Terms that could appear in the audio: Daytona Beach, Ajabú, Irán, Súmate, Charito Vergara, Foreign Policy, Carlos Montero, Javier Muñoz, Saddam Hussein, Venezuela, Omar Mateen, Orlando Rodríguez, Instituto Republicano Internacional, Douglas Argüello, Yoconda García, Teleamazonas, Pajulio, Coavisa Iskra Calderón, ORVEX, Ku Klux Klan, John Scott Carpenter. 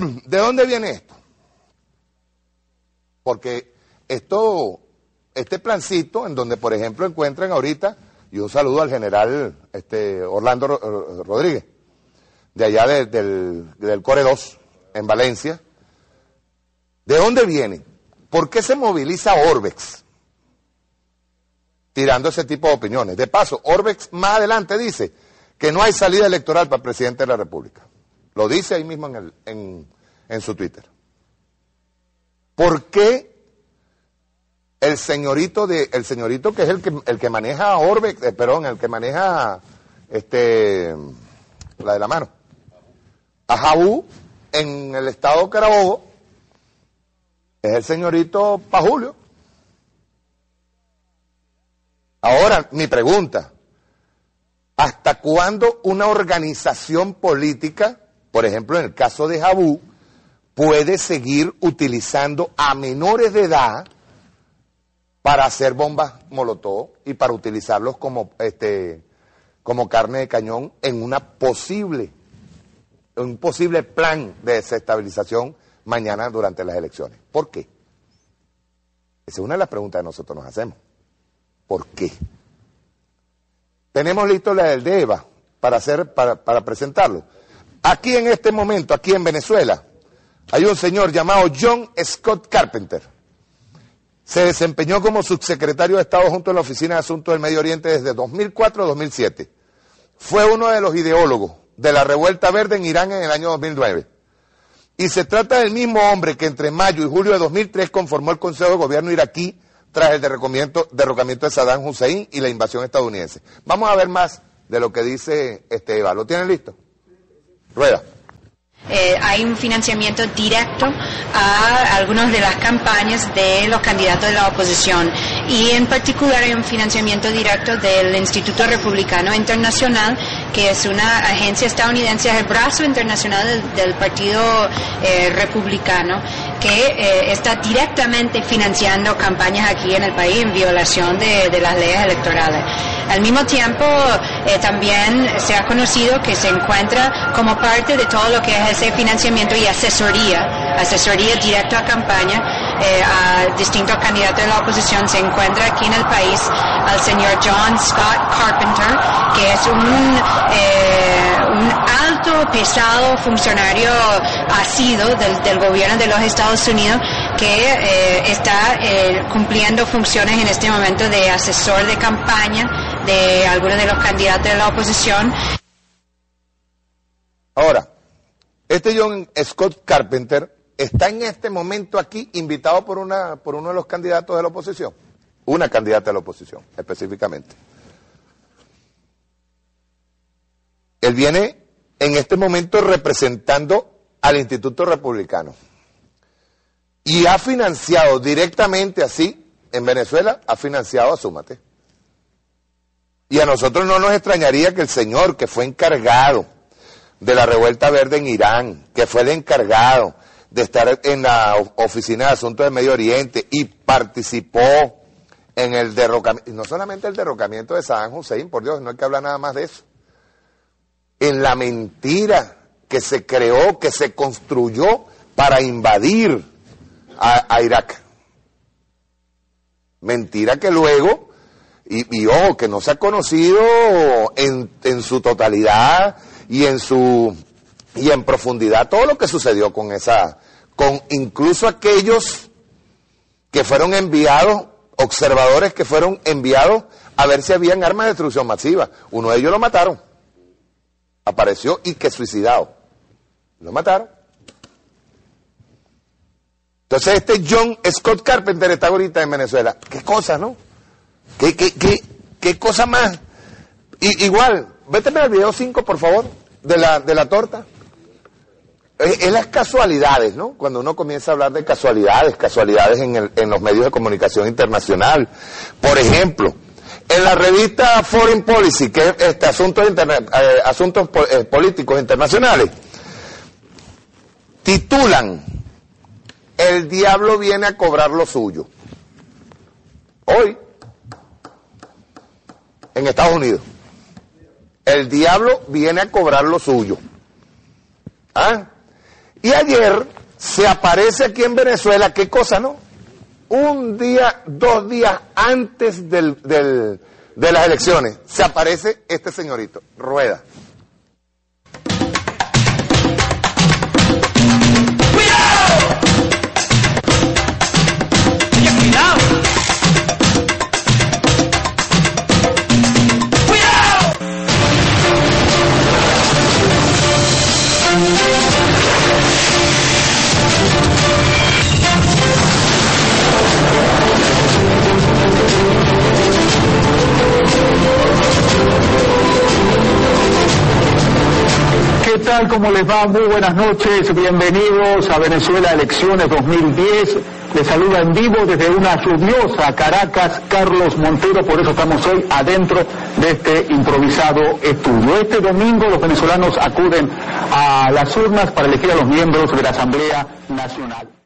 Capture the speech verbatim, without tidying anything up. ¿De dónde viene esto? Porque esto, este plancito en donde, por ejemplo, encuentran ahorita, y un saludo al general este, Orlando Rodríguez, de allá de, del, del Core dos, en Valencia. ¿De dónde viene? ¿Por qué se moviliza ORVEX tirando ese tipo de opiniones? De paso, ORVEX más adelante dice que no hay salida electoral para el presidente de la República. Lo dice ahí mismo en, el, en, en su Twitter. ¿Por qué el señorito de, el señorito que es el que el que maneja Orbex, eh, perdón, el que maneja este la de la mano, Ajabú, en el estado de Carabobo, es el señorito Pajulio? Ahora, mi pregunta, ¿hasta cuándo una organización política, por ejemplo en el caso de Ajabú, puede seguir utilizando a menores de edad para hacer bombas molotov y para utilizarlos como este como carne de cañón en una posible un posible plan de desestabilización mañana durante las elecciones? ¿Por qué? Esa es una de las preguntas que nosotros nos hacemos. ¿Por qué? Tenemos listo la del de Eva para hacer para, para presentarlo. Aquí en este momento, aquí en Venezuela, hay un señor llamado John Scott Carpenter. Se desempeñó como subsecretario de Estado junto a la Oficina de Asuntos del Medio Oriente desde dos mil cuatro a dos mil siete. Fue uno de los ideólogos de la Revuelta Verde en Irán en el año dos mil nueve. Y se trata del mismo hombre que entre mayo y julio de dos mil tres conformó el Consejo de Gobierno iraquí tras el derrocamiento, derrocamiento de Saddam Hussein y la invasión estadounidense. Vamos a ver más de lo que dice este Eva. ¿Lo tienen listo? Rueda. Eh, hay un financiamiento directo a algunas de las campañas de los candidatos de la oposición, y en particular hay un financiamiento directo del Instituto Republicano Internacional, que es una agencia estadounidense, es el brazo internacional del, del Partido eh, Republicano, que eh, está directamente financiando campañas aquí en el país en violación de, de las leyes electorales. Al mismo tiempo, eh, también se ha conocido que se encuentra como parte de todo lo que es ese financiamiento y asesoría, asesoría directa a campaña, eh, a distintos candidatos de la oposición. Se encuentra aquí en el país al señor John Scott Carpenter, que es un, eh, un alto, pesado funcionario asido del, del gobierno de los Estados Unidos, que eh, está eh, cumpliendo funciones en este momento de asesor de campaña de algunos de los candidatos de la oposición. Ahora, este John Scott Carpenter está en este momento aquí invitado por una por uno de los candidatos de la oposición, una candidata de la oposición específicamente. Él viene en este momento representando al Instituto Republicano y ha financiado directamente así en Venezuela, ha financiado a Súmate. Y a nosotros no nos extrañaría que el señor que fue encargado de la Revuelta Verde en Irán, que fue el encargado de estar en la Oficina de Asuntos del Medio Oriente y participó en el derrocamiento, no solamente el derrocamiento de Saddam Hussein, por Dios, no hay que hablar nada más de eso, en la mentira que se creó, que se construyó para invadir a, a Irak. Mentira que luego... Y, y ojo, que no se ha conocido en, en su totalidad y en su y en profundidad todo lo que sucedió con esa, con incluso aquellos que fueron enviados, observadores que fueron enviados a ver si habían armas de destrucción masiva. Uno de ellos lo mataron, apareció y que suicidado, lo mataron. Entonces este John Scott Carpenter está ahorita en Venezuela. Qué cosa, ¿no? ¿Qué, qué, qué, qué cosa más? I, igual, véteme al video cinco, por favor, de la, de la torta. Es, es las casualidades, ¿no? Cuando uno comienza a hablar de casualidades, casualidades en, el, en los medios de comunicación internacional. Por ejemplo, en la revista Foreign Policy, que es este, asuntos, interna, eh, asuntos eh, políticos internacionales, titulan: "El diablo viene a cobrar lo suyo". Hoy, en Estados Unidos, el diablo viene a cobrar lo suyo. ¿Ah? Y ayer se aparece aquí en Venezuela, ¿qué cosa, no? Un día, dos días antes del, del, de las elecciones, se aparece este señorito, Rueda. ¿Cómo les va? Muy buenas noches, bienvenidos a Venezuela Elecciones dos mil diez. Les saluda en vivo desde una lluviosa Caracas, Carlos Montero, por eso estamos hoy adentro de este improvisado estudio. Este domingo los venezolanos acuden a las urnas para elegir a los miembros de la Asamblea Nacional.